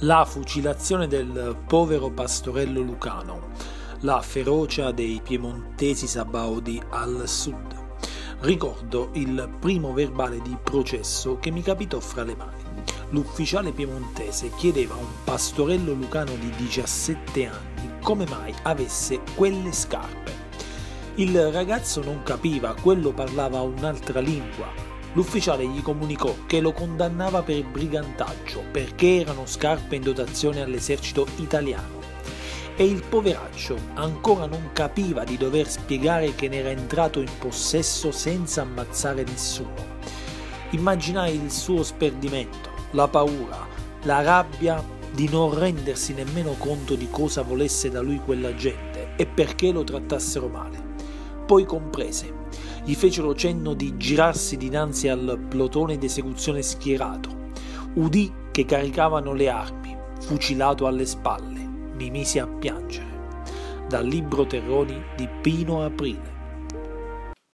la fucilazione del povero pastorello Lucano, la ferocia dei piemontesi Sabaudi al sud. Ricordo il primo verbale di processo che mi capitò fra le mani. L'ufficiale piemontese chiedeva a un pastorello lucano di 17 anni come mai avesse quelle scarpe. Il ragazzo non capiva, quello parlava un'altra lingua. L'ufficiale gli comunicò che lo condannava per brigantaggio perché erano scarpe in dotazione all'esercito italiano. E il poveraccio ancora non capiva di dover spiegare che ne era entrato in possesso senza ammazzare nessuno. Immaginai il suo sperdimento, la paura, la rabbia di non rendersi nemmeno conto di cosa volesse da lui quella gente e perché lo trattassero male. Poi comprese. Gli fecero cenno di girarsi dinanzi al plotone d'esecuzione schierato. Udì che caricavano le armi, fucilato alle spalle. Mi misi a piangere. Dal libro Terroni di Pino Aprile.